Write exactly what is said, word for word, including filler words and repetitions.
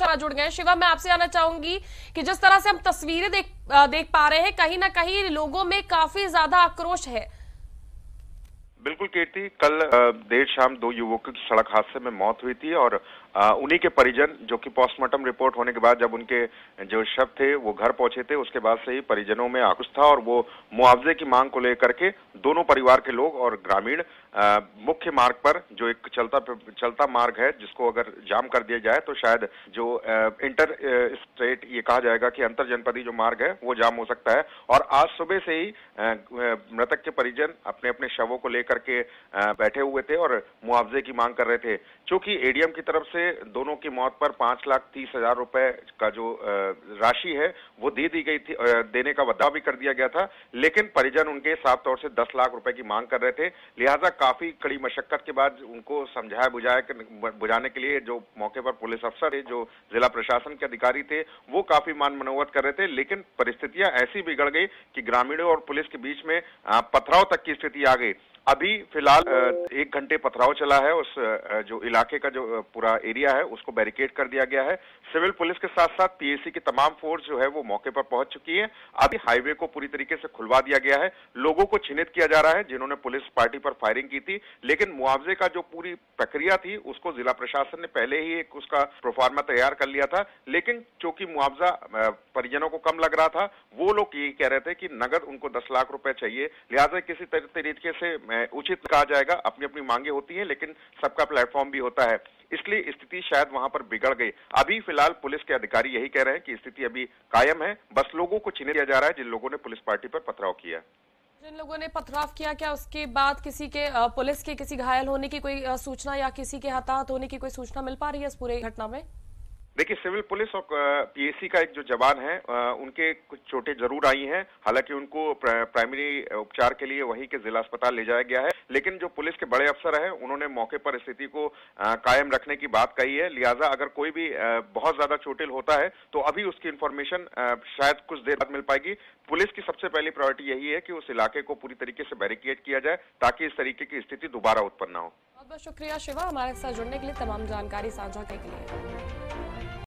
शर्मा जुड़ गए। शिवा, मैं आपसे आना चाहूंगी कि जिस तरह से हम तस्वीरें देख देख पा रहे हैं, कहीं ना कहीं लोगों में काफी ज्यादा आक्रोश है। बिल्कुल कीर्ति, कल देर शाम दो युवकों की सड़क हादसे में मौत हुई थी और उन्हीं के परिजन, जो कि पोस्टमार्टम रिपोर्ट होने के बाद जब उनके जो शव थे वो घर पहुंचे थे, उसके बाद से ही परिजनों में आक्रोश था और वो मुआवजे की मांग को लेकर के दोनों परिवार के लोग और ग्रामीण मुख्य मार्ग पर, जो एक चलता चलता मार्ग है जिसको अगर जाम कर दिया जाए तो शायद जो इंटर स्टेट ये कहा जाएगा कि अंतर जनपदीय जो मार्ग है वो जाम हो सकता है। और आज सुबह से ही मृतक के परिजन अपने अपने शवों को लेकर के बैठे हुए थे और मुआवजे की मांग कर रहे थे। चूंकि एडीएम की तरफ से दोनों की मौत पर पांच लाख तीस हजार रुपए का जो राशि है वो दे दी गई थी, देने का वादा भी कर दिया गया था, लेकिन परिजन उनके साफ तौर से दस लाख रुपए की मांग कर रहे थे। लिहाजा काफी कड़ी मशक्कत के बाद उनको समझाया बुझाया बुझाने के लिए जो मौके पर पुलिस अफसर है, जो जिला प्रशासन के अधिकारी थे, वो काफी मान मनोवत कर रहे थे, लेकिन परिस्थितियां ऐसी बिगड़ गई कि ग्रामीणों और पुलिस के बीच में पथराव तक की स्थिति आ गई। अभी फिलहाल एक घंटे पथराव चला है। उस जो इलाके का जो पूरा एरिया है उसको बैरिकेड कर दिया गया है। सिविल पुलिस के साथ साथ पीएसी की तमाम फोर्स जो है वो मौके पर पहुंच चुकी है। अभी हाईवे को पूरी तरीके से खुलवा दिया गया है। लोगों को चिन्हित किया जा रहा है जिन्होंने पुलिस पार्टी पर फायरिंग की थी, लेकिन मुआवजे का जो पूरी प्रक्रिया थी उसको जिला प्रशासन ने पहले ही एक उसका प्रोफार्मा तैयार कर लिया था, लेकिन चूंकि मुआवजा परिजनों को कम लग रहा था, वो लोग ये कह रहे थे कि नगद उनको दस लाख रुपए चाहिए। लिहाजा किसी तरीके से उचित कहा जाएगा। अपनी अपनी मांगे होती हैं, लेकिन सबका प्लेटफॉर्म भी होता है, इसलिए स्थिति शायद वहां पर बिगड़ गई। अभी फिलहाल पुलिस के अधिकारी यही कह रहे हैं कि स्थिति अभी कायम है, बस लोगों को चिन्हित किया जा रहा है जिन लोगों ने पुलिस पार्टी पर पथराव किया। जिन लोगों ने पथराव किया, क्या उसके बाद किसी के पुलिस के किसी घायल होने की कोई सूचना या किसी के हताहत होने की कोई सूचना मिल पा रही है इस पूरी घटना में? देखिए, सिविल पुलिस और पीएसी का एक जो जवान है, उनके कुछ चोटें जरूर आई हैं, हालांकि उनको प्राइमरी उपचार के लिए वहीं के जिला अस्पताल ले जाया गया है, लेकिन जो पुलिस के बड़े अफसर हैं उन्होंने मौके पर स्थिति को कायम रखने की बात कही है। लिहाजा अगर कोई भी बहुत ज्यादा चोटिल होता है तो अभी उसकी इंफॉर्मेशन शायद कुछ देर बाद मिल पाएगी। पुलिस की सबसे पहली प्रायोरिटी यही है कि उस इलाके को पूरी तरीके से बैरिकेड किया जाए ताकि इस तरीके की स्थिति दोबारा उत्पन्न न हो। बहुत बहुत शुक्रिया शिवा, हमारे साथ जुड़ने के लिए, तमाम जानकारी साझा करने के लिए।